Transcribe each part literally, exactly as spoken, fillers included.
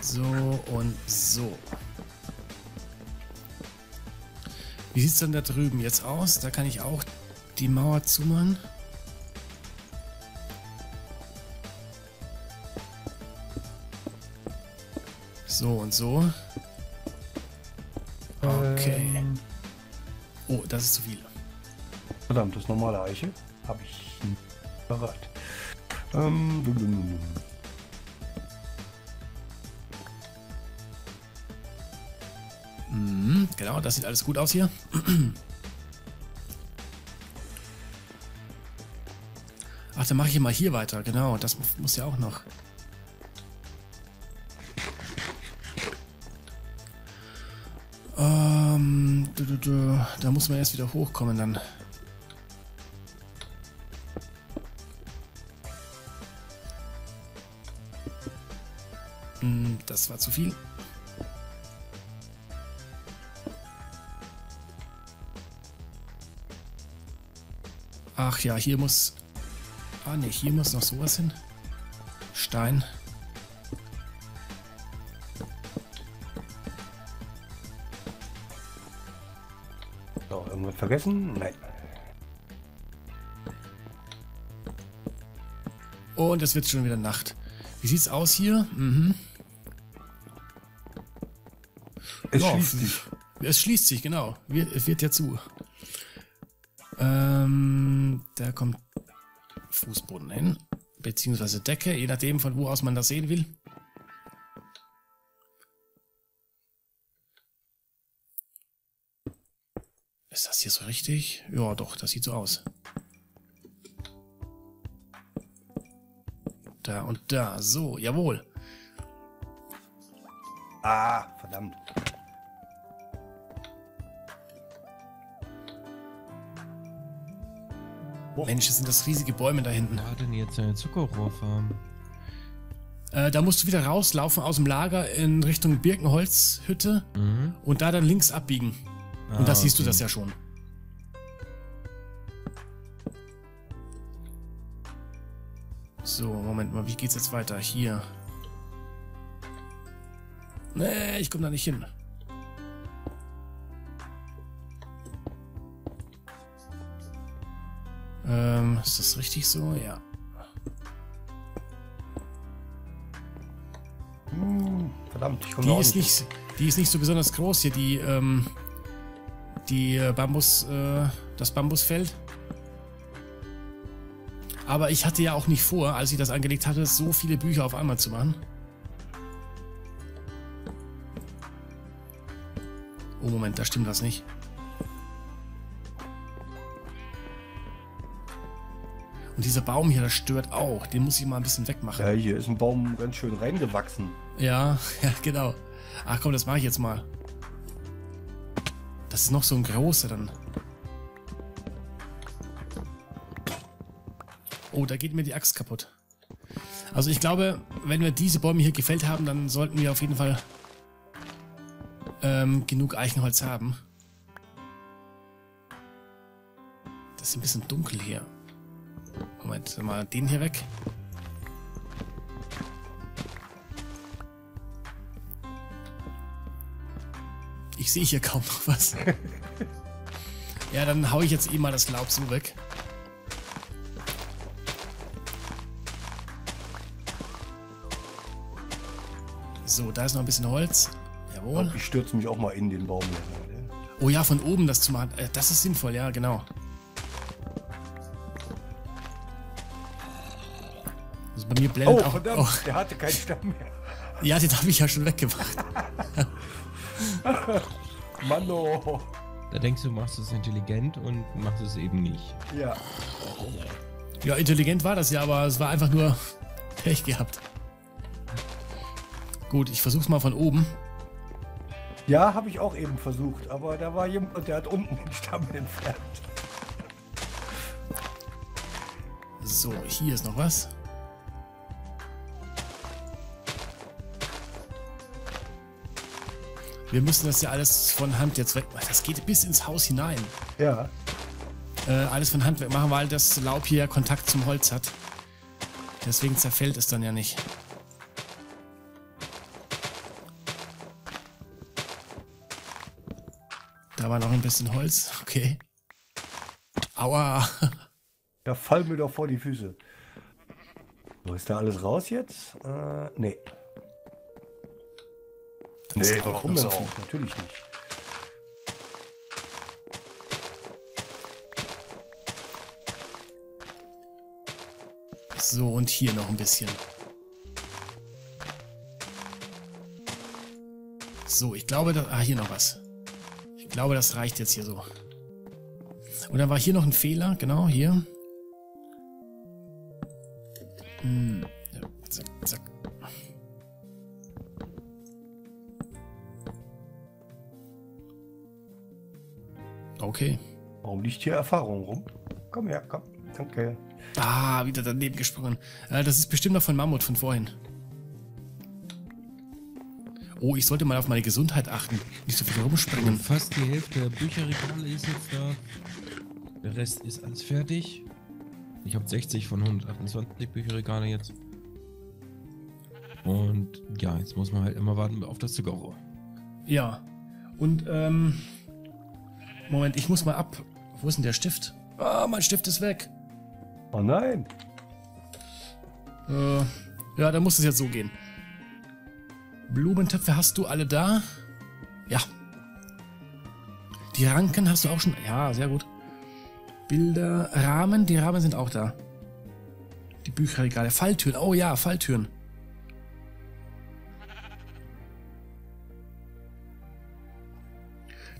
So und so. Wie sieht es denn da drüben jetzt aus? Da kann ich auch die Mauer zumachen. So und so. Okay. Ähm. Oh, das ist zu viel. Verdammt, das normale Eiche habe ich nicht bereit. Ähm. Mhm, genau, das sieht alles gut aus hier. Ach, dann mache ich mal hier weiter. Genau, das muss ja auch noch. Ähm, da muss man erst wieder hochkommen dann. Das war zu viel. Ach ja, hier muss... Ah ne, hier muss noch sowas hin. Stein. So, irgendwas vergessen? Nein. Und es wird schon wieder Nacht. Wie sieht's aus hier? Mhm. Es ja, schließt sich. Es schließt sich, genau. Es wird ja zu. Ähm, da kommt Fußboden hin. Beziehungsweise Decke, je nachdem, von wo aus man das sehen will. Ist das hier so richtig? Ja, doch, das sieht so aus. Da und da. So, jawohl. Ah, verdammt. Mensch, sind das riesige Bäume da hinten. Wo war denn jetzt eine Zuckerrohrfarm? Äh, da musst du wieder rauslaufen aus dem Lager in Richtung Birkenholzhütte mhm. und da dann links abbiegen. Ah, und da okay. siehst du das ja schon. So, Moment mal, wie geht's jetzt weiter? Hier. Nee, ich komme da nicht hin. Ähm, ist das richtig so? Ja. Verdammt, ich komme da auch nicht hin. Die ist nicht so besonders groß hier, die, ähm, die Bambus, äh, das Bambusfeld. Aber ich hatte ja auch nicht vor, als ich das angelegt hatte, so viele Bücher auf einmal zu machen. Oh, Moment, da stimmt was nicht. Und dieser Baum hier, das stört auch. Den muss ich mal ein bisschen wegmachen. Ja, hier ist ein Baum ganz schön reingewachsen. Ja, ja, genau. Ach komm, das mache ich jetzt mal. Das ist noch so ein großer dann. Oh, da geht mir die Axt kaputt. Also ich glaube, wenn wir diese Bäume hier gefällt haben, dann sollten wir auf jeden Fall... Ähm, genug Eichenholz haben. Das ist ein bisschen dunkel hier. Moment, mal den hier weg. Ich sehe hier kaum noch was. Ja, dann haue ich jetzt eh mal das Laub so weg. So, da ist noch ein bisschen Holz. Jawohl. Ich stürze mich auch mal in den Baum. Oh ja, von oben das zu machen. Das ist sinnvoll, ja, genau. Also bei mir blendet oh, auch... Verdammt, oh, der hatte keinen Stamm mehr. Ja, den habe ich ja schon weggemacht. Mann, oh. Da denkst du, machst du es intelligent und machst es eben nicht. Ja. Ja, intelligent war das ja, aber es war einfach nur Pech gehabt. Gut, ich versuch's mal von oben. Ja, habe ich auch eben versucht, aber da war jemand, der hat unten den Stamm entfernt. So, hier ist noch was. Wir müssen das ja alles von Hand jetzt weg... Das geht bis ins Haus hinein. Ja. Äh, alles von Hand weg machen, weil das Laub hier Kontakt zum Holz hat. Deswegen zerfällt es dann ja nicht. Da war noch ein bisschen Holz. Okay. Aua. Da fallen mir doch vor die Füße. So, ist da alles raus jetzt? Äh, nee. Dann nee, warum denn auch? Natürlich nicht. So, und hier noch ein bisschen. So, ich glaube, da... Ah, hier noch was. Ich glaube, das reicht jetzt hier so. Und dann war hier noch ein Fehler. Genau, hier. Hm. Ja, zack, zack. Okay. Warum liegt hier Erfahrung rum? Komm her, komm. Danke. Ah, wieder daneben gesprungen. Das ist bestimmt noch von Mammut von vorhin. Oh, ich sollte mal auf meine Gesundheit achten. Nicht so viel rumspringen. Und fast die Hälfte der Bücherregale ist jetzt da. Der Rest ist alles fertig. Ich habe sechzig von hundertachtundzwanzig Bücherregale jetzt. Und ja, jetzt muss man halt immer warten auf das Zuckerrohr. Ja. Und, ähm... Moment, ich muss mal ab... Wo ist denn der Stift? Ah, mein Stift ist weg. Oh nein. Äh, ja, dann muss es jetzt so gehen. Blumentöpfe hast du alle da? Ja. Die Ranken hast du auch schon... Ja, sehr gut. Bilder, Rahmen, die Rahmen sind auch da. Die Bücherregale, Falltüren, oh ja, Falltüren.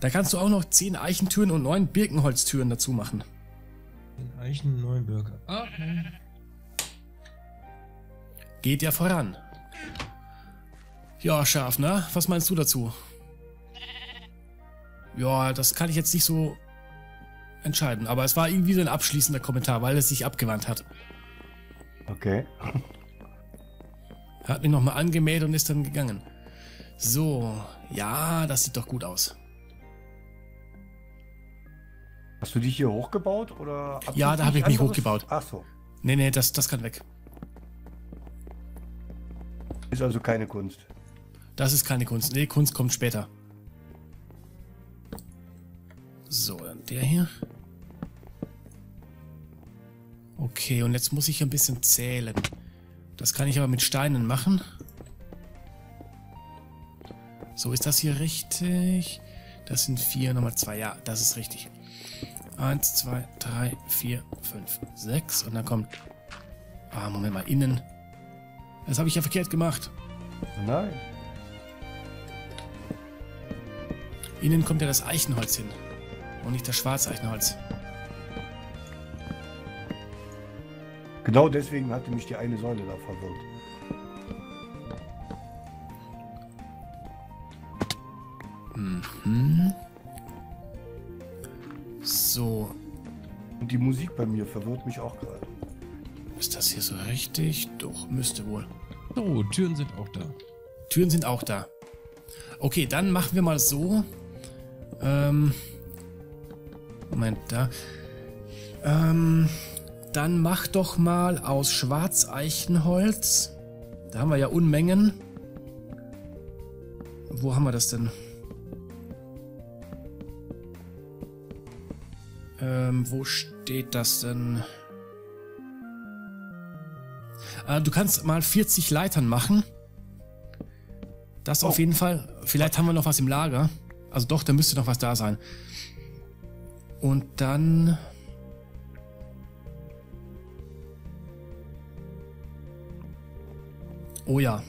Da kannst du auch noch zehn Eichentüren und neun Birkenholztüren dazu machen. zehn Eichen, neun Birken. Okay. Geht ja voran. Ja, scharf, ne? Was meinst du dazu? Ja, das kann ich jetzt nicht so entscheiden. Aber es war irgendwie so ein abschließender Kommentar, weil es sich abgewandt hat. Okay. Hat mich nochmal angemeldet und ist dann gegangen. So. Ja, das sieht doch gut aus. Hast du dich hier hochgebaut? Oder ja, da habe ich mich hochgebaut. Ach so. Nee, nee, das, das kann weg. Ist also keine Kunst. Das ist keine Kunst. Nee, Kunst kommt später. So, dann der hier. Okay, und jetzt muss ich ein bisschen zählen. Das kann ich aber mit Steinen machen. So, ist das hier richtig? Das sind vier, nochmal zwei. Ja, das ist richtig. Eins, zwei, drei, vier, fünf, sechs. Und dann kommt... Ah, Moment mal, innen. Das habe ich ja verkehrt gemacht. Nein. Innen kommt ja das Eichenholz hin und nicht das Schwarzeichenholz. Genau deswegen hatte mich die eine Säule da verwirrt. Mhm. So. Und die Musik bei mir verwirrt mich auch gerade. Ist das hier so richtig? Doch, müsste wohl. Oh, Türen sind auch da. Türen sind auch da. Okay, dann machen wir mal so. Ähm, Moment, da. Ähm, dann mach doch mal aus Schwarzeichenholz. Da haben wir ja Unmengen. Wo haben wir das denn? Ähm, wo steht das denn? Äh, du kannst mal vierzig Leitern machen. Das auf jeden Fall. Vielleicht haben wir noch was im Lager. Also doch, da müsste noch was da sein. Und dann... Oh ja.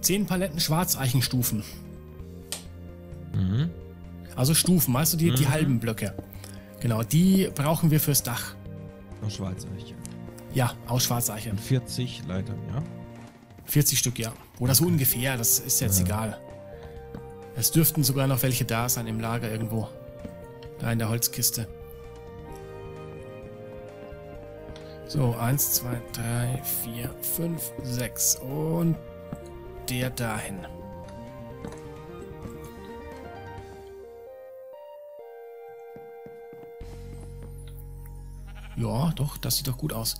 zehn Paletten Schwarzeichenstufen. Mhm. Also Stufen, weißt du, die, mhm. die halben Blöcke. Genau, die brauchen wir fürs Dach. Aus Schwarzeiche. Ja, aus Schwarzeiche. Und vierzig Leitern, ja? vierzig Stück, ja. Oder so ungefähr, das ist jetzt ja. egal. Es dürften sogar noch welche da sein im Lager irgendwo. Da in der Holzkiste. So, eins, zwei, drei, vier, fünf, sechs. Und der dahin. Ja, doch, das sieht doch gut aus.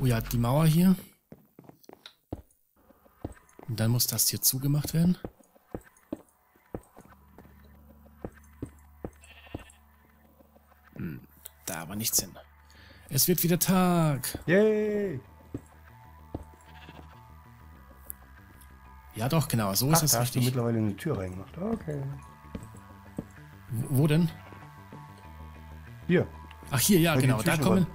Oh ja, die Mauer hier. Und dann muss das hier zugemacht werden. Hm, da war nichts hin. Es wird wieder Tag. Yay! Ja doch, genau, so Ach, ist es da richtig. Hast du mittlerweile eine Tür reingemacht. Okay. Wo denn? Hier. Ach hier, ja, da genau. Da kommen,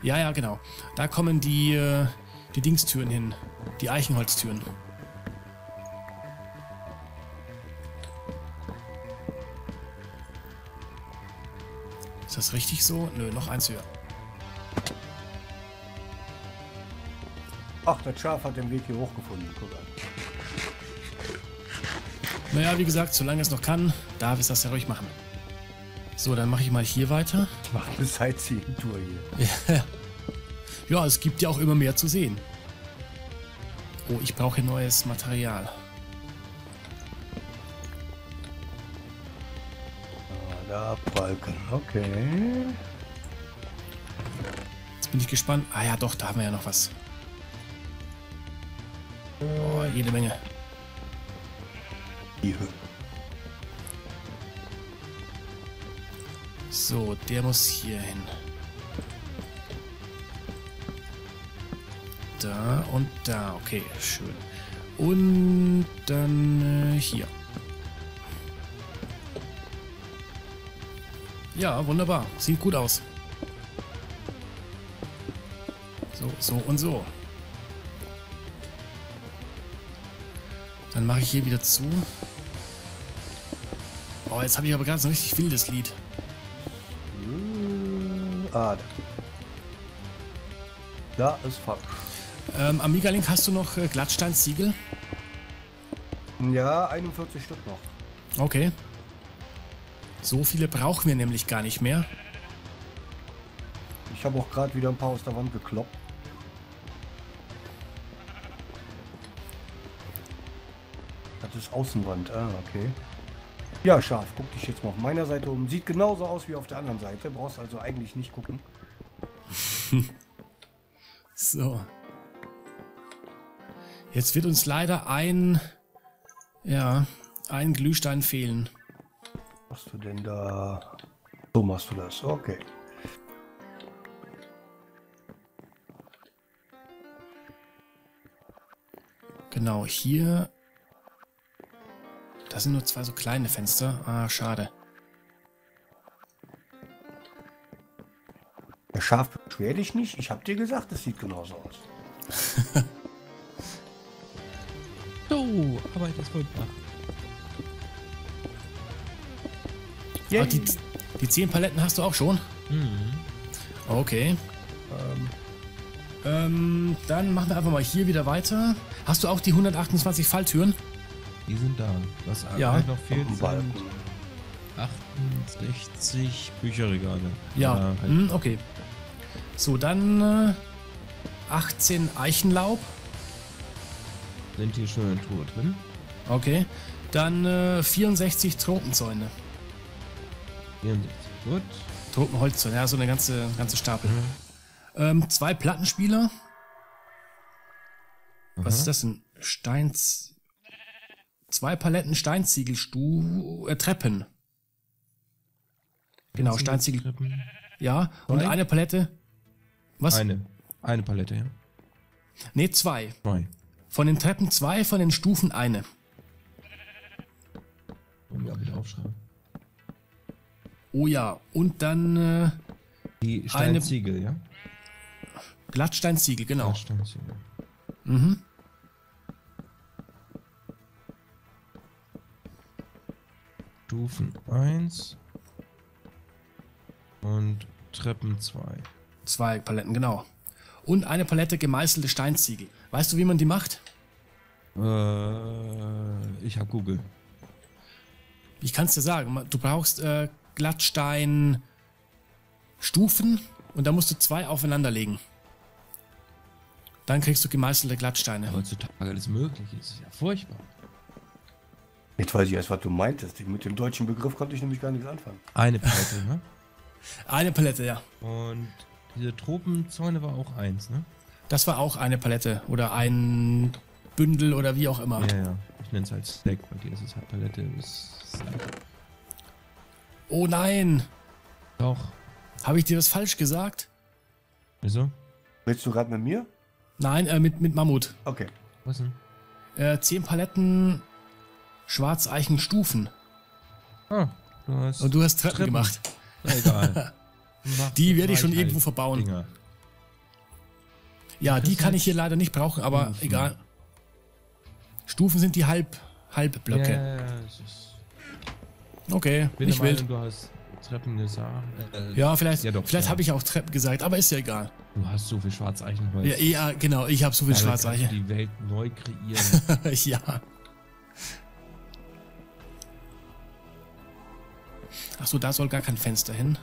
ja, ja, genau. Da kommen die, äh, die Dingstüren hin. Die Eichenholztüren. Ist das richtig so? Nö, noch eins höher. Ach, das Schaf hat den Weg hier hochgefunden. Guck an. Naja, wie gesagt, solange es noch kann, darf ich das ja ruhig machen. So, dann mache ich mal hier weiter. Ich mache eine Sightseeing-Tour hier. Ja. Ja, es gibt ja auch immer mehr zu sehen. Oh, ich brauche neues Material. Da Balken, okay. Jetzt bin ich gespannt. Ah ja, doch, da haben wir ja noch was. Oh, jede Menge. So, der muss hier hin. Da und da. Okay, schön. Und dann äh, hier. Ja, wunderbar. Sieht gut aus. So, so und so. Dann mache ich hier wieder zu. Oh, jetzt habe ich aber ganz richtig wildes Lied. Ah, da ist fuck. Ähm, AmigaLink, hast du noch äh, Glattsteinziegel? Ja, einundvierzig Stück noch. Okay. So viele brauchen wir nämlich gar nicht mehr. Ich habe auch gerade wieder ein paar aus der Wand gekloppt. Das ist Außenwand. Ah, okay. Ja, Schaf, guck dich jetzt mal auf meiner Seite um. Sieht genauso aus wie auf der anderen Seite. Brauchst also eigentlich nicht gucken. So. Jetzt wird uns leider ein... Ja, ein Glühstein fehlen. Was machst du denn da? So machst du das. Okay. Genau, hier... Das sind nur zwei so kleine Fenster. Ah, schade. Der Schaf, beschwer dich nicht. Ich hab dir gesagt, es sieht genauso aus. So, aber das wollte ich machen. Yeah. Oh, die, die zehn Paletten hast du auch schon? Mhm. Okay. Ähm. Ähm, dann machen wir einfach mal hier wieder weiter. Hast du auch die hundertachtundzwanzig Falltüren? Die sind da. Was ja, noch fehlt, sind achtundsechzig Bücherregale. Ja, ja halt. Hm, okay. So, dann äh, achtzehn Eichenlaub. Sind hier schon in der Truhe drin. Okay. Dann äh, vierundsechzig Tropenzäune. vierundsechzig, gut. Tropenholzzäune, ja, so eine ganze, ganze Stapel. Mhm. Ähm, zwei Plattenspieler. Aha. Was ist das denn? Steins... Zwei Paletten Steinziegelstuhl, äh, Treppen. Genau, Steinziegeltreppen. Ja, und Nein. eine Palette. Was? Eine. Eine Palette, ja. Ne, zwei. Zwei. Von den Treppen zwei, von den Stufen eine. Und ja, bitte aufschreiben. Oh ja, und dann. Äh, Die Steinziegel, eine... ja? Glattsteinziegel, genau. Glattsteinziegel. Mhm. Stufen eins und Treppen zwei. Zwei Paletten, genau. Und eine Palette gemeißelte Steinziegel. Weißt du, wie man die macht? Äh, ich hab Google. Ich kann's dir sagen. Du brauchst äh, Glattsteinstufen und da musst du zwei aufeinander legen. Dann kriegst du gemeißelte Glattsteine. Heutzutage alles möglich ist, ist ja furchtbar. Jetzt weiß ich erst, was du meintest. Mit dem deutschen Begriff konnte ich nämlich gar nichts anfangen. Eine Palette, ne? Eine Palette, ja. Und diese Tropenzäune war auch eins, ne? Das war auch eine Palette. Oder ein Bündel oder wie auch immer. Ja, ja. Ich nenne es halt Stack, bei dir ist es halt Palette. Ist oh nein! Doch. Habe ich dir das falsch gesagt? Wieso? Willst du gerade mit mir? Nein, äh, mit, mit Mammut. Okay. Was denn? Äh, zehn Paletten Schwarzeichenstufen. Ah, du hast. Und du hast Treppen, Treppen. gemacht. Na, egal. Die werde ich schon irgendwo verbauen. Dinger. Ja, die kann ich hier leider nicht brauchen, aber Stufen. Egal. Stufen sind die Halb, Halbblöcke. Ja, es ist okay, bin nicht wild. Du hast Treppen gesagt. Äh, ja, vielleicht, ja doch, vielleicht ja. habe ich auch Treppen gesagt, aber ist ja egal. Du hast so viel Schwarzeichenholz. Ja, ja, genau, ich habe so viel Schwarzeichen. Die Welt neu kreieren. Ja. Achso, da soll gar kein Fenster hin.